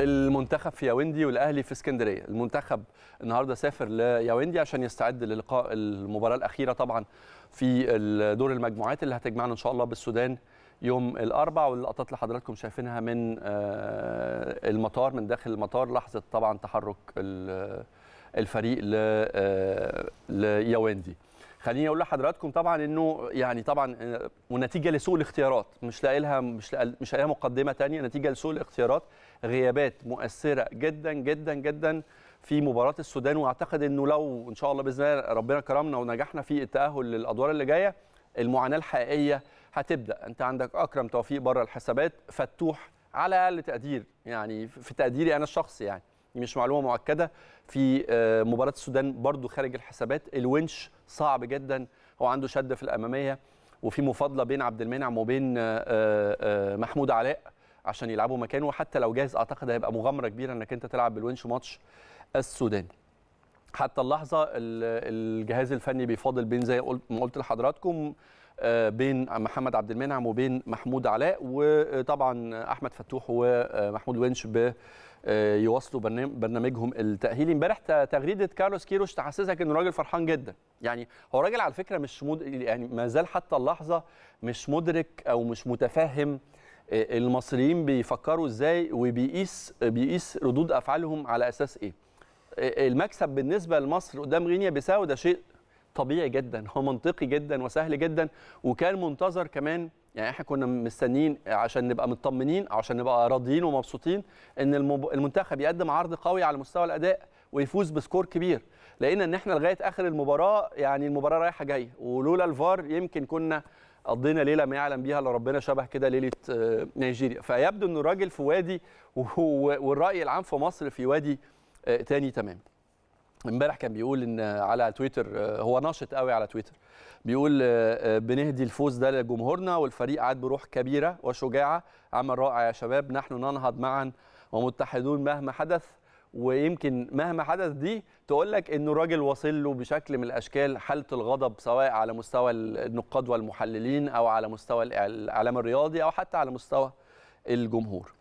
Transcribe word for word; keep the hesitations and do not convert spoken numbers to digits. المنتخب في ياوندي والاهلي في اسكندريه. المنتخب النهارده سافر لياوندي عشان يستعد للقاء المباراه الاخيره طبعا في دور المجموعات اللي هتجمعنا ان شاء الله بالسودان يوم الاربعاء. واللقطات اللي حضراتكم شايفينها من المطار، من داخل المطار، لحظه طبعا تحرك الفريق لياوندي. خليني اقول لحضراتكم طبعا انه يعني طبعا ونتيجه لسوء الاختيارات، مش لاقي لها مش مش لاقي لها مقدمه ثانيه، نتيجه لسوء الاختيارات، غيابات مؤثره جدا جدا جدا في مباراه السودان. واعتقد انه لو ان شاء الله باذن الله ربنا كرمنا ونجحنا في التاهل للادوار اللي جايه، المعاناه الحقيقيه هتبدا. انت عندك اكرم توفيق بره الحسابات، فتوح على اقل تقدير، يعني في تقديري انا الشخصي يعني مش معلومه مؤكده، في مباراه السودان برضو خارج الحسابات. الونش صعب جدا، هو عنده شده في الاماميه، وفي مفاضله بين عبد المنعم وبين محمود علاء عشان يلعبوا مكانه. وحتى لو جاهز اعتقد هيبقى مغامره كبيره انك انت تلعب بالونش ماتش السودان. حتى اللحظه الجهاز الفني بيفاضل بين زي ما قلت لحضراتكم بين محمد عبد المنعم وبين محمود علاء، وطبعا احمد فتوح ومحمود ونش ب يواصلوا برنامجهم التأهيلي. امبارح تغريده كارلوس كيروش تحسسك انه راجل فرحان جدا، يعني هو راجل على فكره مش مد... يعني ما زال حتى اللحظه مش مدرك او مش متفهم المصريين بيفكروا ازاي، وبيقيس بيقيس ردود افعالهم على اساس ايه. المكسب بالنسبه لمصر قدام غينيا بيساو ده شيء طبيعي جدا، هو منطقي جدا وسهل جدا، وكان منتظر كمان. يعني احنا كنا مستنيين عشان نبقى مطمنين، عشان نبقى راضيين ومبسوطين ان المنتخب يقدم عرض قوي على مستوى الاداء ويفوز بسكور كبير. لقينا ان احنا لغايه اخر المباراه يعني المباراه رايحه جايه، ولولا الفار يمكن كنا قضينا ليله ما يعلم بيها الا ربنا، شبه كده ليله نيجيريا. فيبدو ان الراجل في وادي والراي العام في مصر في وادي تاني تمام. امبارح كان بيقول ان على تويتر، هو ناشط قوي على تويتر، بيقول بنهدي الفوز ده لجمهورنا والفريق عاد بروح كبيره وشجاعه، عمل رائع يا شباب، نحن ننهض معا ومتحدون مهما حدث. ويمكن مهما حدث دي تقول لك انه الراجل واصل له بشكل من الاشكال حاله الغضب، سواء على مستوى النقاد والمحللين او على مستوى الاعلام الرياضي او حتى على مستوى الجمهور.